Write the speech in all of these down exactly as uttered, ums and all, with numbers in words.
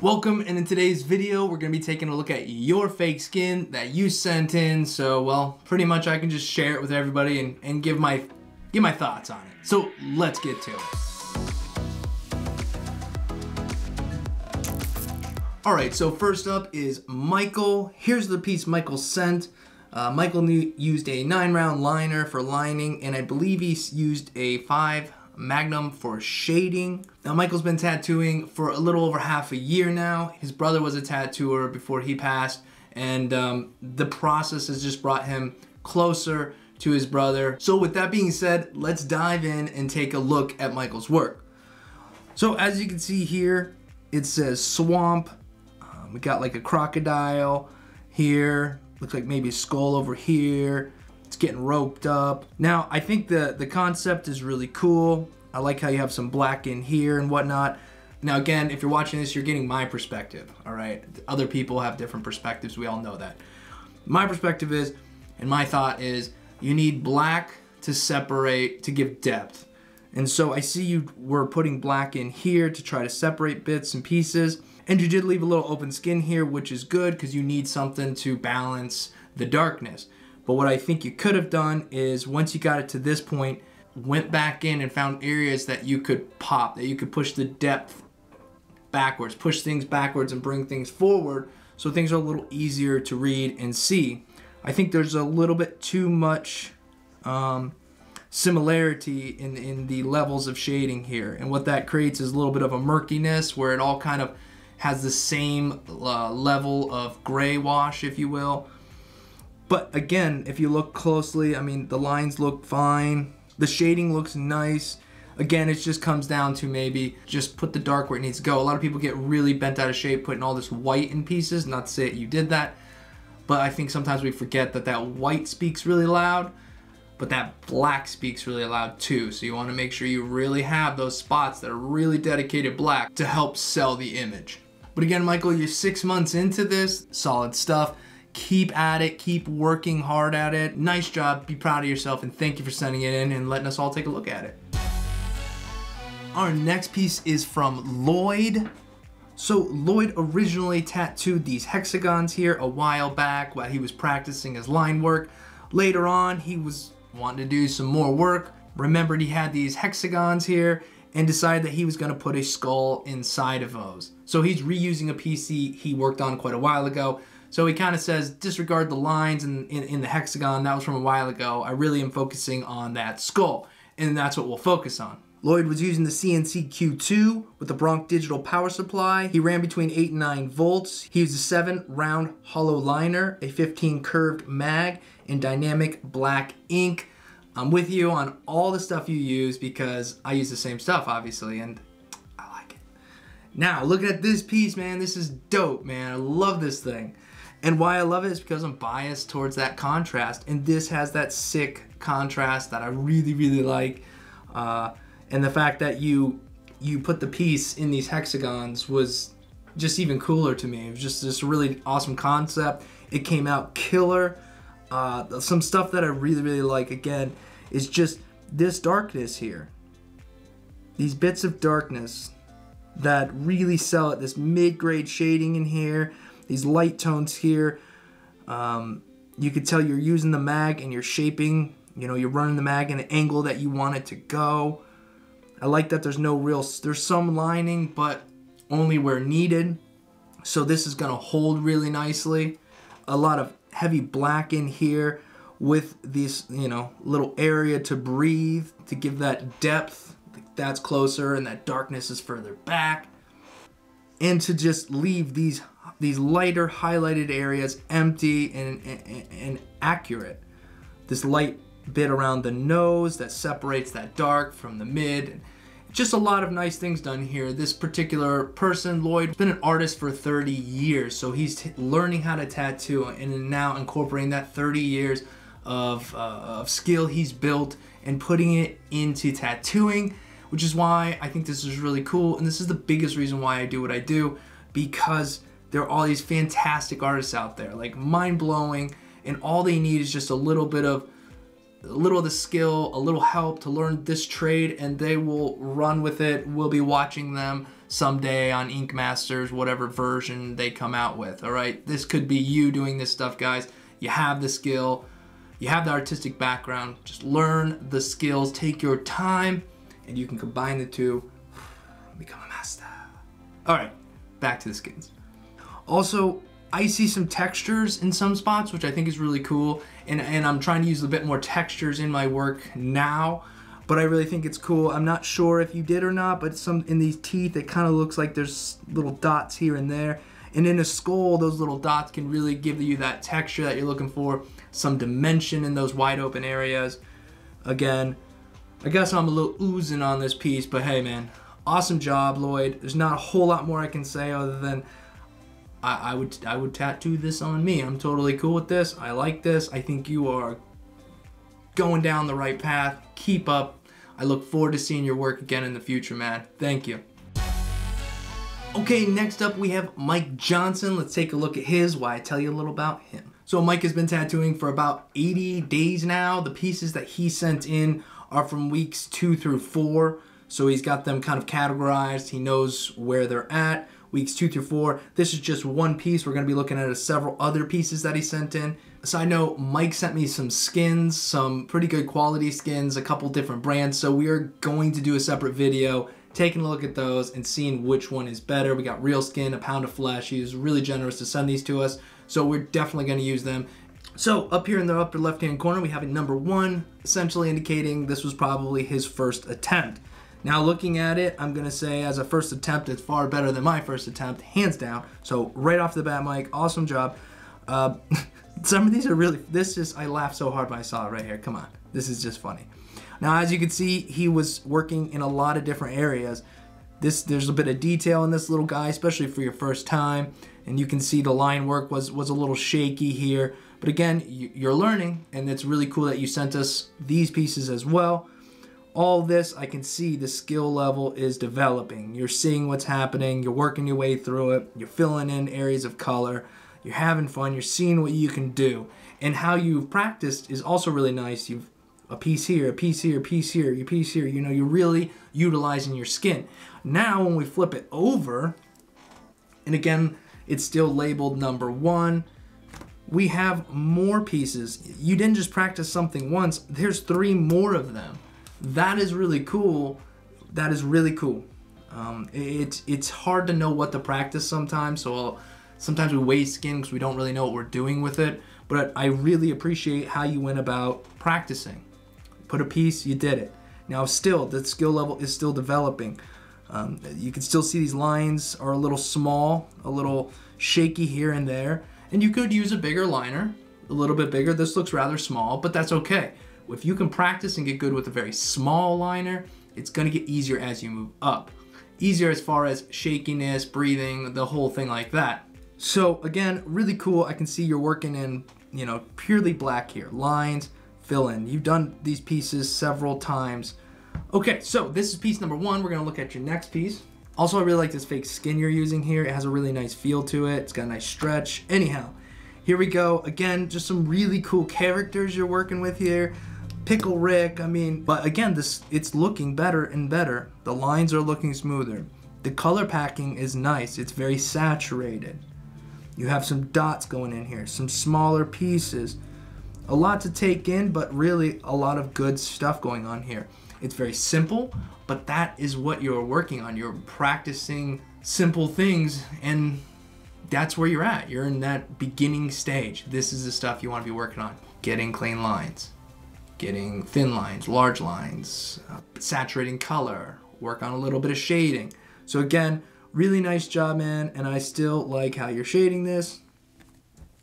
Welcome, and in today's video we're gonna be taking a look at your fake skin that you sent in. So well, pretty much I can just share it with everybody and, and give my give my thoughts on it. So let's get to it. Alright, so first up is Michael. Here's the piece Michael sent. Uh, Michael knew, used a nine round liner for lining, and I believe he used a five Magnum for shading. Now Michael's been tattooing for a little over half a year now. His brother was a tattooer before he passed, and um, the process has just brought him closer to his brother. So with that being said, let's dive in and take a look at Michael's work. So as you can see here, it says swamp. Um, we got like a crocodile here. Looks like maybe a skull over here. It's getting roped up. Now, I think the, the concept is really cool. I like how you have some black in here and whatnot. Now, again, if you're watching this, you're getting my perspective, all right? Other people have different perspectives, we all know that. My perspective is, and my thought is, you need black to separate, to give depth. And so I see you were putting black in here to try to separate bits and pieces. And you did leave a little open skin here, which is good because you need something to balance the darkness. But what I think you could have done is, once you got it to this point, went back in and found areas that you could pop, that you could push the depth backwards, push things backwards and bring things forward, so things are a little easier to read and see. I think there's a little bit too much um, similarity in, in the levels of shading here. And what that creates is a little bit of a murkiness where it all kind of has the same uh, level of gray wash, if you will. But again, if you look closely, I mean, the lines look fine. The shading looks nice. Again, it just comes down to maybe just put the dark where it needs to go. A lot of people get really bent out of shape putting all this white in pieces. Not to say that you did that, but I think sometimes we forget that that white speaks really loud, but that black speaks really loud too. So you wanna make sure you really have those spots that are really dedicated black to help sell the image. But again, Michael, you're six months into this, solid stuff. Keep at it, keep working hard at it. Nice job, be proud of yourself, and thank you for sending it in and letting us all take a look at it. Our next piece is from Lloyd. So Lloyd originally tattooed these hexagons here a while back while he was practicing his line work. Later on, he was wanting to do some more work, remembered he had these hexagons here, and decided that he was gonna put a skull inside of those. So he's reusing a piece he worked on quite a while ago. So he kind of says, disregard the lines in, in, in the hexagon. That was from a while ago. I really am focusing on that skull, and that's what we'll focus on. Lloyd was using the C N C Q two with the Bronc digital power supply. He ran between eight and nine volts. He used a seven round hollow liner, a fifteen curved mag, and dynamic black ink. I'm with you on all the stuff you use because I use the same stuff, obviously, and I like it. Now, looking at this piece, man, this is dope, man. I love this thing. And why I love it is because I'm biased towards that contrast, and this has that sick contrast that I really, really like. Uh, and the fact that you you put the piece in these hexagons was just even cooler to me. It was just this really awesome concept. It came out killer. Uh, some stuff that I really, really like, again, is just this darkness here. These bits of darkness that really sell it. This mid-grade shading in here. These light tones here, um, you could tell you're using the mag and you're shaping, you know, you're running the mag in an angle that you want it to go. I like that there's no real, there's some lining, but only where needed. So this is gonna hold really nicely. A lot of heavy black in here with this, you know, little area to breathe, to give that depth. That's closer and that darkness is further back. And to just leave these these lighter highlighted areas empty and, and, and accurate. This light bit around the nose that separates that dark from the mid. Just a lot of nice things done here. This particular person, Lloyd, has been an artist for thirty years, so he's learning how to tattoo and now incorporating that thirty years of, uh, of skill he's built and putting it into tattooing, which is why I think this is really cool. And this is the biggest reason why I do what I do, because there are all these fantastic artists out there, like mind-blowing, and all they need is just a little bit of, a little of the skill, a little help to learn this trade, and they will run with it. We'll be watching them someday on Ink Masters, whatever version they come out with. All right, this could be you doing this stuff, guys. You have the skill, you have the artistic background, just learn the skills, take your time, and you can combine the two, become a master. All right, back to the skins. Also, I see some textures in some spots, which I think is really cool, and, and I'm trying to use a bit more textures in my work now, but I really think it's cool. I'm not sure if you did or not, but some in these teeth, it kind of looks like there's little dots here and there, and in a skull, those little dots can really give you that texture that you're looking for, some dimension in those wide open areas. Again, I guess I'm a little oozing on this piece, but hey man, awesome job, Lloyd. There's not a whole lot more I can say other than I, I would I would tattoo this on me. I'm totally cool with this. I like this. I think you are going down the right path. Keep up. I look forward to seeing your work again in the future, man. Thank you. Okay, next up we have Mike Johnson. Let's take a look at his, why I tell you a little about him. So Mike has been tattooing for about eighty days now. The pieces that he sent in are from weeks two through four. So he's got them kind of categorized. He knows where they're at. Weeks two through four. This is just one piece. We're gonna be looking at several other pieces that he sent in. So I know Mike sent me some skins, some pretty good quality skins, a couple different brands. So we are going to do a separate video, taking a look at those and seeing which one is better. We got Real Skin, A Pound of Flesh. He was really generous to send these to us. So we're definitely gonna use them. So up here in the upper left-hand corner, we have a number one, essentially indicating this was probably his first attempt. Now looking at it, I'm gonna say as a first attempt, it's far better than my first attempt, hands down. So right off the bat, Mike, awesome job. Uh, some of these are really, this is, I laughed so hard when I saw it right here, come on. This is just funny. Now as you can see, he was working in a lot of different areas. This, there's a bit of detail in this little guy, especially for your first time. And you can see the line work was, was a little shaky here. But again, you're learning, and it's really cool that you sent us these pieces as well. All this, I can see the skill level is developing. You're seeing what's happening, you're working your way through it, you're filling in areas of color, you're having fun, you're seeing what you can do. And how you've practiced is also really nice. You've a piece here, a piece here, a piece here, a piece here, you know, you're really utilizing your skin. Now when we flip it over, and again, it's still labeled number one, we have more pieces. You didn't just practice something once, there's three more of them. That is really cool. That is really cool. Um, it's it's hard to know what to practice sometimes. So I'll, sometimes we waste skin because we don't really know what we're doing with it. But I really appreciate how you went about practicing. Put a piece, you did it. Now still, the skill level is still developing. Um, you can still see these lines are a little small, a little shaky here and there. And you could use a bigger liner, a little bit bigger. This looks rather small, but that's okay. If you can practice and get good with a very small liner, it's gonna get easier as you move up. Easier as far as shakiness, breathing, the whole thing like that. So again, really cool. I can see you're working in, you know, purely black here. Lines, fill in. You've done these pieces several times. Okay, so this is piece number one. We're gonna look at your next piece. Also, I really like this fake skin you're using here. It has a really nice feel to it. It's got a nice stretch. Anyhow, here we go. Again, just some really cool characters you're working with here. Pickle Rick, I mean, but again, this it's looking better and better. The lines are looking smoother. The color packing is nice. It's very saturated. You have some dots going in here, some smaller pieces. A lot to take in, but really a lot of good stuff going on here. It's very simple, but that is what you're working on. You're practicing simple things, and that's where you're at. You're in that beginning stage. This is the stuff you want to be working on. Getting clean lines. Getting thin lines, large lines, uh, saturating color, work on a little bit of shading. So again, really nice job, man, and I still like how you're shading this.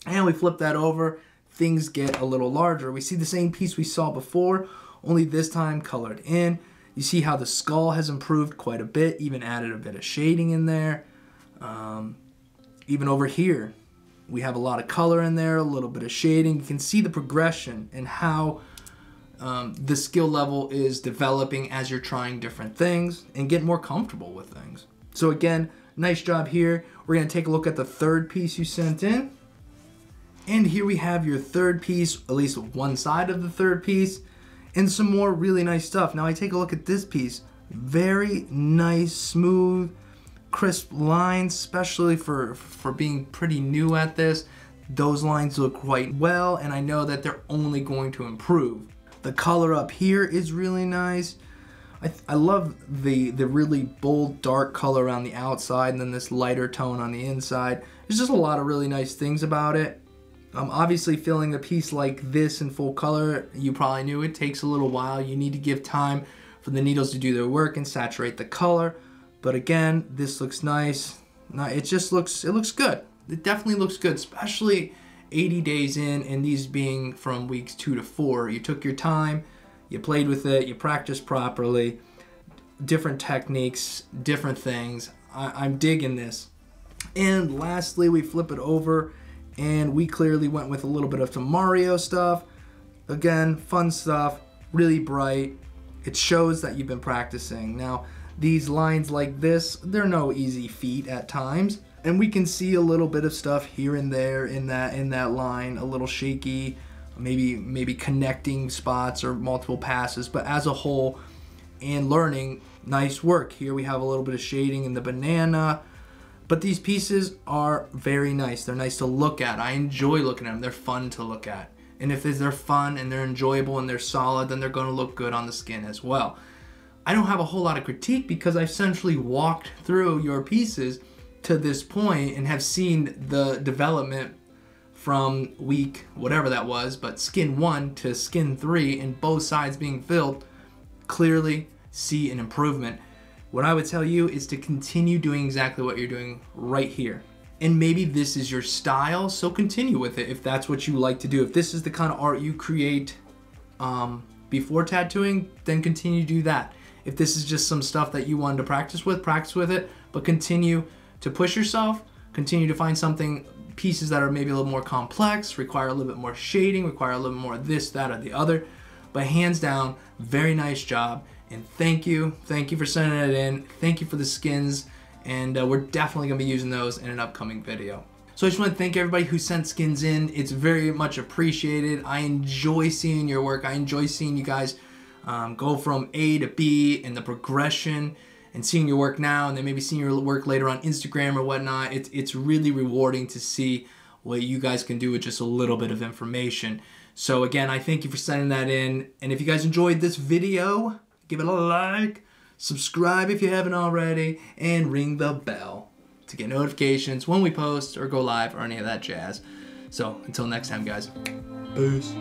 And we flip that over, things get a little larger. We see the same piece we saw before, only this time colored in. You see how the skull has improved quite a bit, even added a bit of shading in there. Um, even over here, we have a lot of color in there, a little bit of shading. You can see the progression and how Um, the skill level is developing as you're trying different things and get more comfortable with things. So again, nice job here. We're gonna take a look at the third piece you sent in. And here we have your third piece, at least one side of the third piece, and some more really nice stuff. Now I take a look at this piece, very nice, smooth, crisp lines, especially for, for being pretty new at this. Those lines look quite well, and I know that they're only going to improve. The color up here is really nice. I, I love the, the really bold dark color on the outside and then this lighter tone on the inside. There's just a lot of really nice things about it. Um, obviously filling a piece like this in full color, you probably knew it takes a little while. You need to give time for the needles to do their work and saturate the color. But again, this looks nice. Now, it just looks, it looks good. It definitely looks good, especially eighty days in and these being from weeks two to four. You took your time, you played with it, you practiced properly, different techniques, different things. I, I'm digging this. And lastly, we flip it over and we clearly went with a little bit of some Mario stuff. Again, fun stuff, really bright. It shows that you've been practicing. Now, these lines like this, they're no easy feat at times. And we can see a little bit of stuff here and there in that in that line, a little shaky, maybe maybe connecting spots or multiple passes, but as a whole and learning, nice work. Here we have a little bit of shading in the banana, but these pieces are very nice. They're nice to look at. I enjoy looking at them. They're fun to look at. And if they're fun and they're enjoyable and they're solid, then they're gonna look good on the skin as well. I don't have a whole lot of critique because I essentially walked through your pieces to this point and have seen the development from week whatever that was, but skin one to skin three and both sides being filled, clearly see an improvement. What I would tell you is to continue doing exactly what you're doing right here. And maybe this is your style, so continue with it if that's what you like to do. If this is the kind of art you create um, before tattooing, then continue to do that. If this is just some stuff that you wanted to practice with, practice with it, but continue to push yourself, continue to find something, pieces that are maybe a little more complex, require a little bit more shading, require a little more this, that, or the other. But hands down, very nice job. And thank you, thank you for sending it in. Thank you for the skins. And uh, we're definitely gonna be using those in an upcoming video. So I just wanna thank everybody who sent skins in. It's very much appreciated. I enjoy seeing your work. I enjoy seeing you guys um, go from A to B and the progression, and seeing your work now and then maybe seeing your work later on Instagram or whatnot. It's, it's really rewarding to see what you guys can do with just a little bit of information. So again, I thank you for sending that in. And if you guys enjoyed this video, give it a like, subscribe if you haven't already, and ring the bell to get notifications when we post or go live or any of that jazz. So until next time, guys, peace.